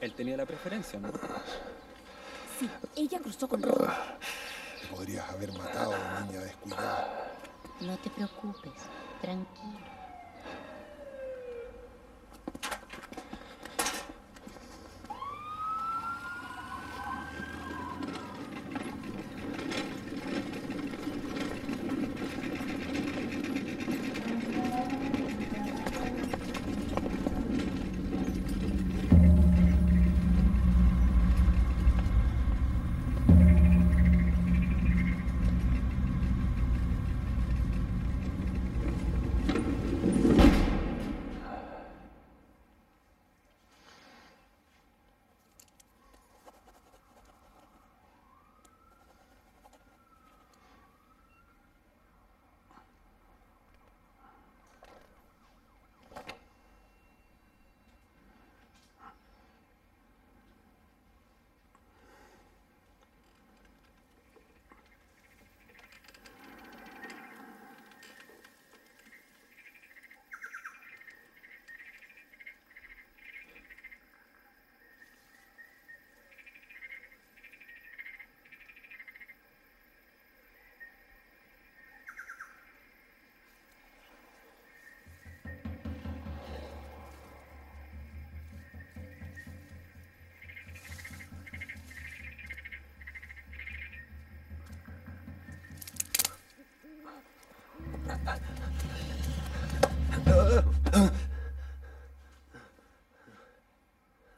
Él tenía la preferencia, ¿no? Sí, ella cruzó con rojo. Te podrías haber matado, niña descuidada. No te preocupes, tranquilo.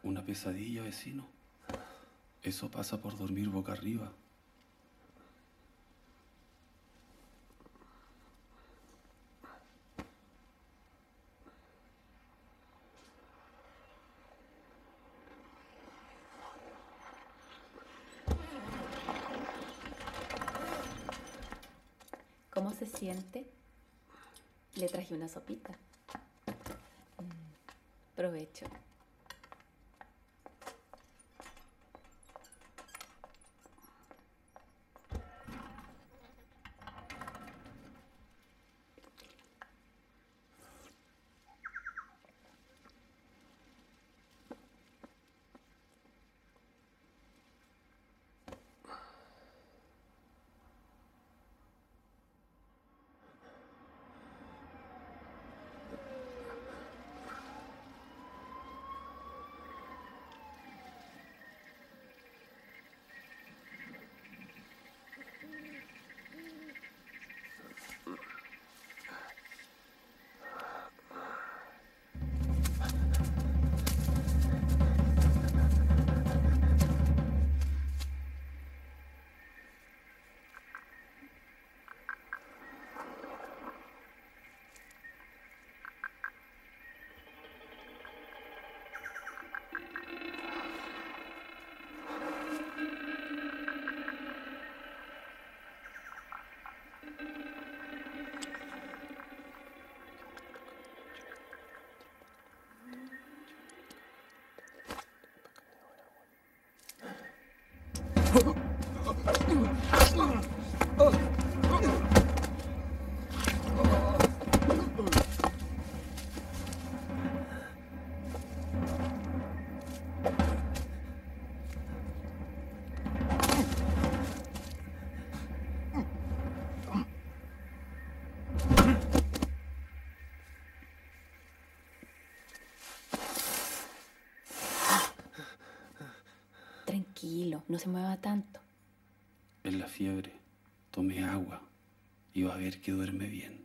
Una pesadilla, vecino. Eso pasa por dormir boca arriba. ¿Cómo se siente? Le traje una sopita. Provecho. Tranquilo, no se mueva tanto. Es la fiebre. Tome agua y va a ver que duerme bien.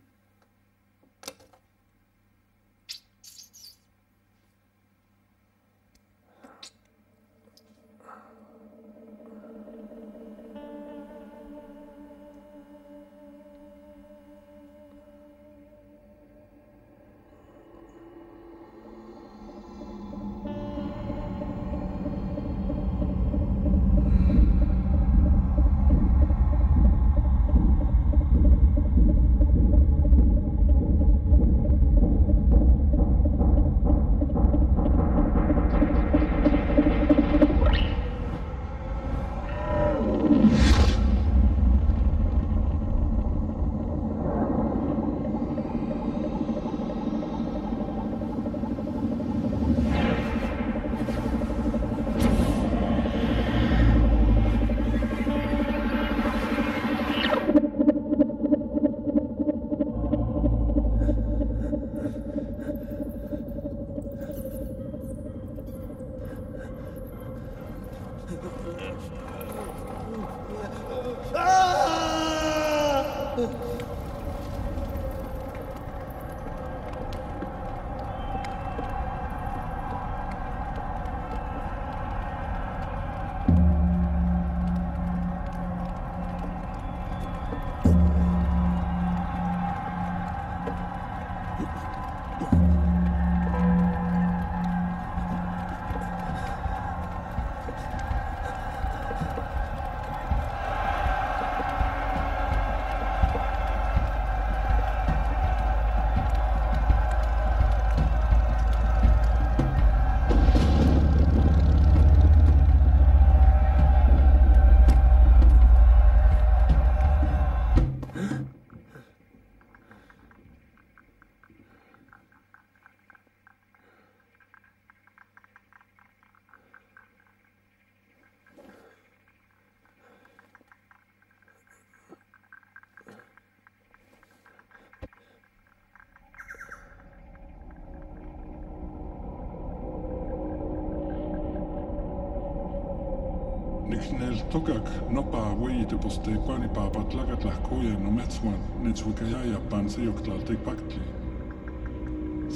Ixneltokak, nopa, hueyitepostei, cuanipa, patlacatlahcoya, nometzwan, nechuicayaya, panseyoctlaltepactli.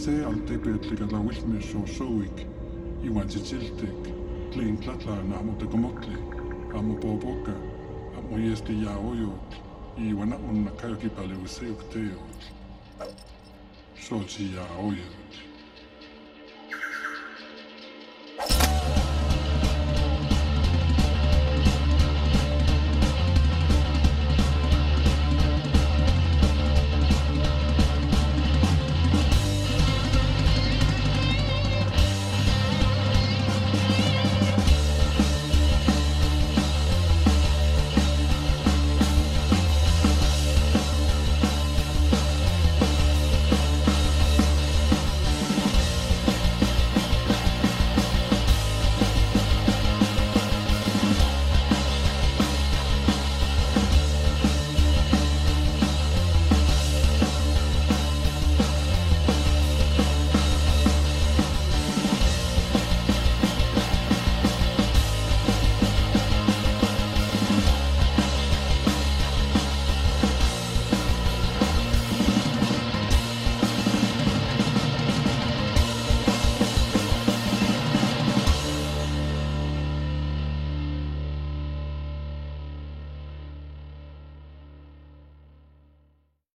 Se altepetlicatlahuilmes o souic, iuan chichiltec, tleintlatlan amotecomotli, amopoboca, amoyesti yaoyot, iuan amonnacayocipaleuseocteot. Sochi yaoyot.